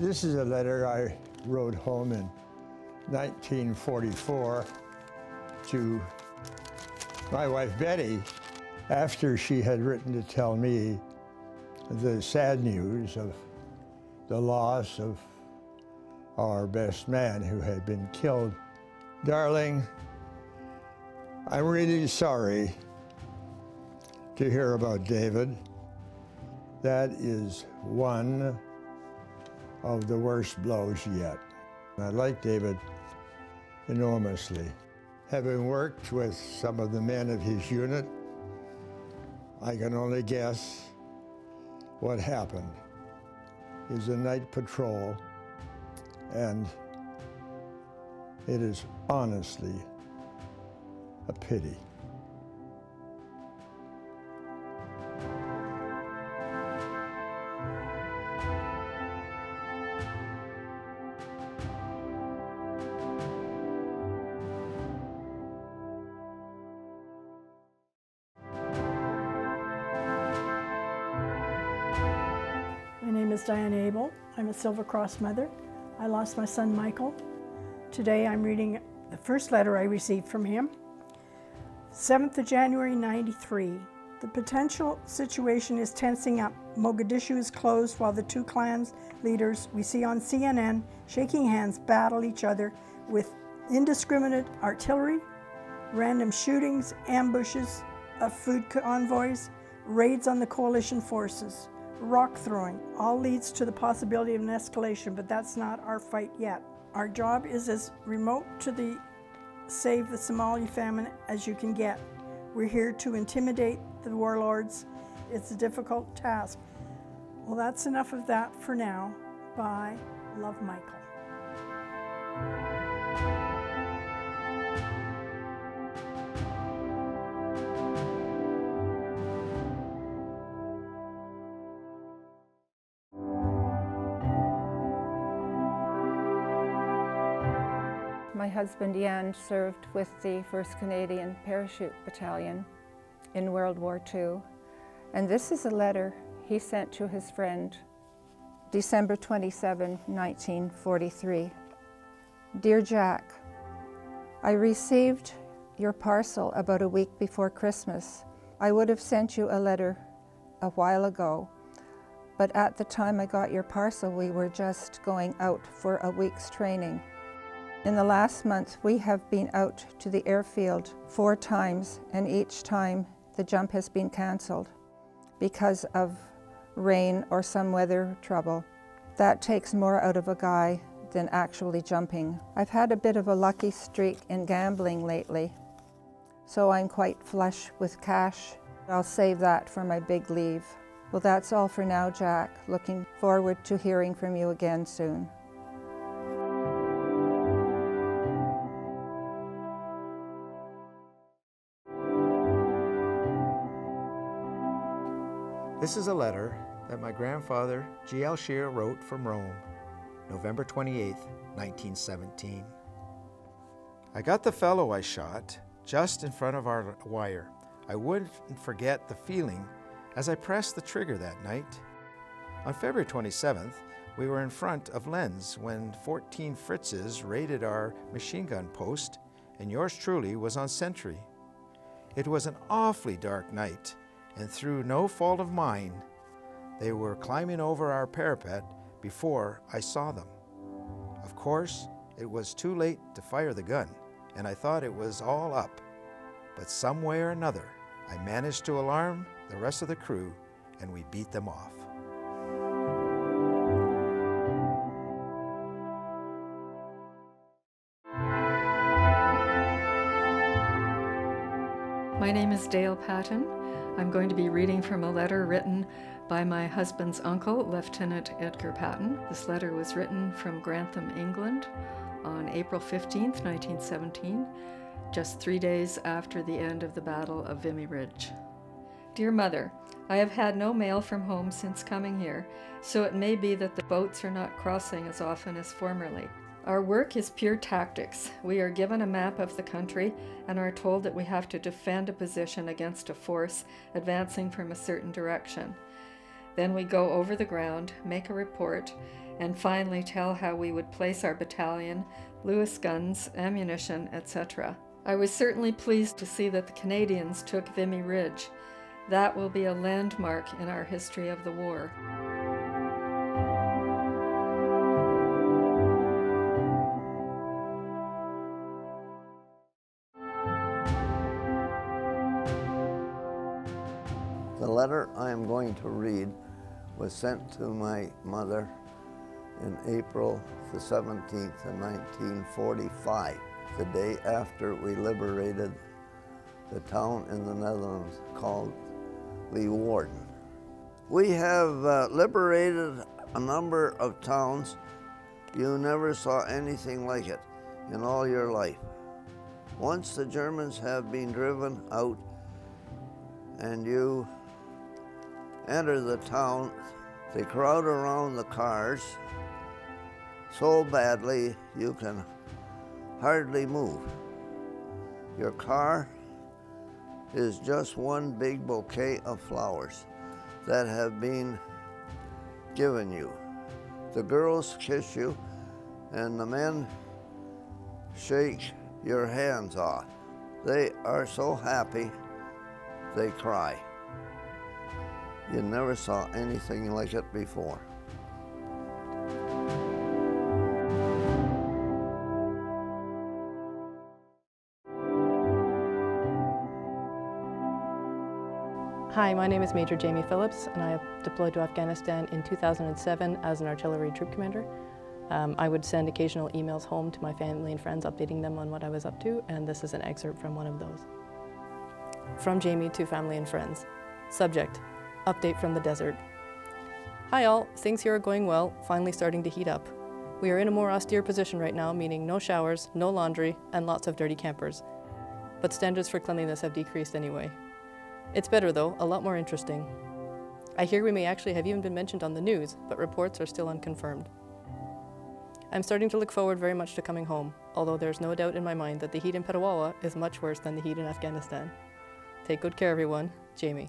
This is a letter I wrote home in 1944 to my wife Betty, after she had written to tell me the sad news of the loss of our best man who had been killed. Darling, I'm really sorry to hear about David. That is one of the worst blows yet. I like David enormously. Having worked with some of the men of his unit, I can only guess what happened. It was a night patrol, and it is honestly a pity. My name is Diane Abel. I'm a Silver Cross mother. I lost my son Michael. Today I'm reading the first letter I received from him. 7th of January, 93. The potential situation is tensing up. Mogadishu is closed while the two clans leaders we see on CNN shaking hands battle each other with indiscriminate artillery, random shootings, ambushes of food convoys, raids on the coalition forces, rock throwing. All leads to the possibility of an escalation, but that's not our fight yet. Our job is as remote to the save the Somali famine as you can get. We're here to intimidate the warlords. It's a difficult task. Well, that's enough of that for now. Bye. Love, Michael. My husband, Ian, served with the 1st Canadian Parachute Battalion in World War II. And this is a letter he sent to his friend, December 27, 1943. Dear Jack, I received your parcel about a week before Christmas. I would have sent you a letter a while ago, but at the time I got your parcel, we were just going out for a week's training. In the last month, we have been out to the airfield 4 times, and each time the jump has been canceled because of rain or some weather trouble. That takes more out of a guy than actually jumping. I've had a bit of a lucky streak in gambling lately, so I'm quite flush with cash. I'll save that for my big leave. Well, that's all for now, Jack. Looking forward to hearing from you again soon. This is a letter that my grandfather, G. L. Shear, wrote from Rome, November 28, 1917. I got the fellow I shot just in front of our wire. I wouldn't forget the feeling as I pressed the trigger that night. On February 27th, we were in front of Lens when 14 Fritzes raided our machine gun post, and yours truly was on sentry. It was an awfully dark night, and through no fault of mine, they were climbing over our parapet before I saw them. Of course, it was too late to fire the gun, and I thought it was all up. But some way or another, I managed to alarm the rest of the crew, and we beat them off. My name is Dale Patton. I'm going to be reading from a letter written by my husband's uncle, Lieutenant Edgar Patton. This letter was written from Grantham, England, on April 15th, 1917, just 3 days after the end of the Battle of Vimy Ridge. Dear Mother, I have had no mail from home since coming here, so it may be that the boats are not crossing as often as formerly. Our work is pure tactics. We are given a map of the country and are told that we have to defend a position against a force advancing from a certain direction. Then we go over the ground, make a report, and finally tell how we would place our battalion, Lewis guns, ammunition, etc. I was certainly pleased to see that the Canadians took Vimy Ridge. That will be a landmark in our history of the war. The letter I am going to read was sent to my mother in April the 17th of 1945, the day after we liberated the town in the Netherlands called Leeuwarden. We have liberated a number of towns. You never saw anything like it in all your life. Once the Germans have been driven out and you enter the town, they crowd around the cars so badly you can hardly move. Your car is just one big bouquet of flowers that have been given you. The girls kiss you and the men shake your hands off. They are so happy they cry. You never saw anything like it before. Hi, my name is Major Jamie Phillips, and I deployed to Afghanistan in 2007 as an artillery troop commander. I would send occasional emails home to my family and friends updating them on what I was up to, and this is an excerpt from one of those. From Jamie to family and friends. Subject: update from the desert. Hi all, things here are going well, finally starting to heat up. We are in a more austere position right now, meaning no showers, no laundry, and lots of dirty campers. But standards for cleanliness have decreased anyway. It's better though, a lot more interesting. I hear we may actually have even been mentioned on the news, but reports are still unconfirmed. I'm starting to look forward very much to coming home, although there's no doubt in my mind that the heat in Petawawa is much worse than the heat in Afghanistan. Take good care everyone, Jamie.